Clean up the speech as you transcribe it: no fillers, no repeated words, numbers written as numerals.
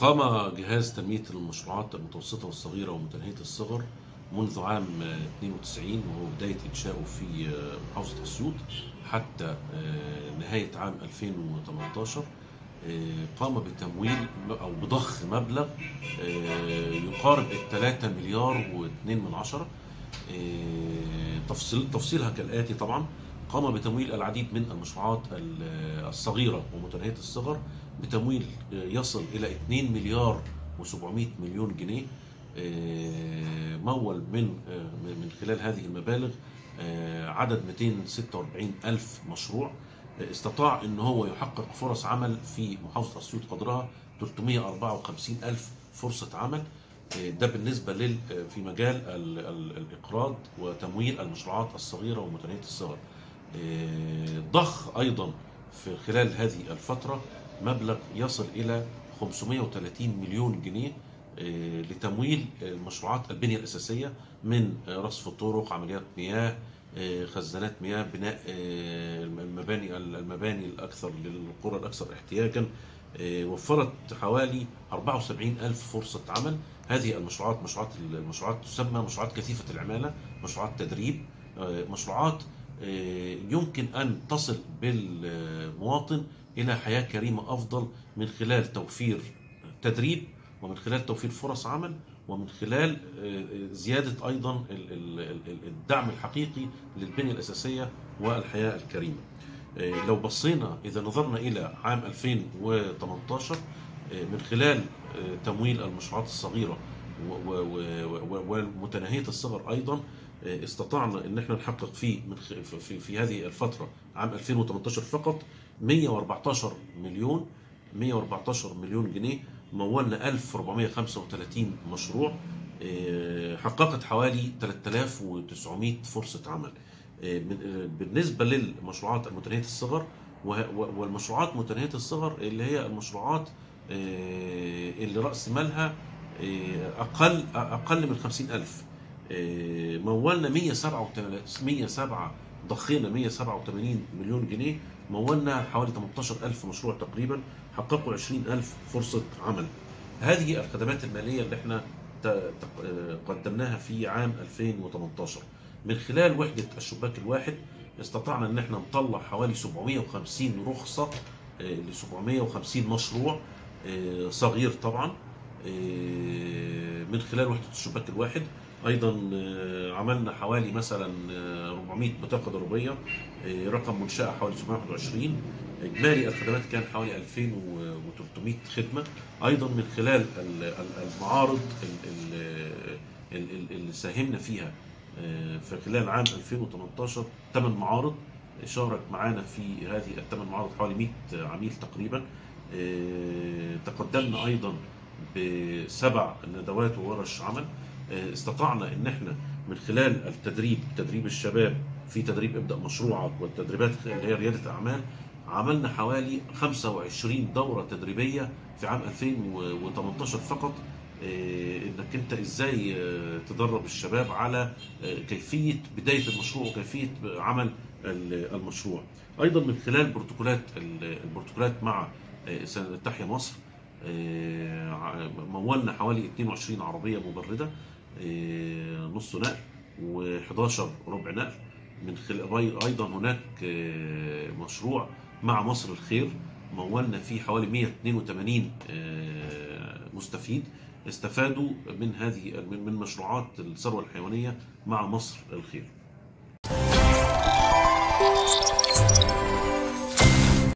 قام جهاز تنمية المشروعات المتوسطة والصغيرة ومتناهية الصغر منذ عام 92 وهو بداية إنشاؤه في محافظة أسيوط حتى نهاية عام 2018 قام بتمويل أو بضخ مبلغ يقارب 3.2 مليار تفصيلها كالآتي. طبعا قام بتمويل العديد من المشروعات الصغيرة ومتناهية الصغر بتمويل يصل إلى 2.7 مليار جنيه، مول من خلال هذه المبالغ عدد 246 ألف مشروع، استطاع أن هو يحقق فرص عمل في محافظة أسيوط قدرها 354 ألف فرصة عمل. ده بالنسبة في مجال الإقراض وتمويل المشروعات الصغيرة ومتناهية الصغر. ضخ أيضا في خلال هذه الفترة مبلغ يصل إلى 530 مليون جنيه لتمويل مشروعات البنية الأساسية من رصف الطرق، عمليات مياه، خزانات مياه، بناء المباني الأكثر للقرى الأكثر احتياجا. وفرت حوالي 74 ألف فرصة عمل. هذه المشروعات تسمى مشروعات كثيفة العمالة، مشروعات تدريب، مشروعات يمكن أن تصل بالمواطن إلى حياة كريمة أفضل من خلال توفير تدريب ومن خلال توفير فرص عمل ومن خلال زيادة أيضا الدعم الحقيقي للبنية الأساسية والحياة الكريمة. لو بصينا إذا نظرنا إلى عام 2018 من خلال تمويل المشروعات الصغيرة ومتناهية الصغر أيضا استطعنا ان احنا نحقق في هذه الفتره عام 2018 فقط 114 مليون جنيه، مولنا 1435 مشروع، حققت حوالي 3900 فرصه عمل. بالنسبه للمشروعات المتناهيه الصغر والمشروعات متناهيه الصغر اللي هي المشروعات اللي راس مالها اقل من 50 ألف، مولنا 187 مليون جنيه، مولنا حوالي 18 ألف مشروع تقريبا، حققوا 20 ألف فرصة عمل. هذه الخدمات المالية اللي احنا قدمناها في عام 2018. من خلال وحدة الشباك الواحد استطعنا ان احنا نطلع حوالي 750 رخصة ل 750 مشروع صغير طبعا من خلال وحدة الشباك الواحد. ايضا عملنا حوالي مثلا 400 بطاقه ضريبيه، رقم منشاه حوالي 721. اجمالي الخدمات كان حوالي 2300 خدمه. ايضا من خلال المعارض اللي ساهمنا فيها في خلال عام 2018 8 معارض، شارك معانا في هذه الثمان معارض حوالي 100 عميل تقريبا. تقدمنا ايضا ب7 ندوات وورش عمل. استطعنا ان احنا من خلال التدريب، تدريب الشباب في تدريب ابدأ مشروعك والتدريبات اللي هي ريادة اعمال، عملنا حوالي 25 دورة تدريبية في عام 2018 فقط، انك انت ازاي تدرب الشباب على كيفية بداية المشروع وكيفية عمل المشروع. ايضا من خلال البروتوكولات مع سنه تحيا مصر مولنا حوالي 22 عربية مبردة نص نقل و11 ربع نقل. من خلال ايضا هناك مشروع مع مصر الخير مولنا فيه حوالي 182 مستفيد استفادوا من هذه من مشروعات الثروة الحيوانية مع مصر الخير.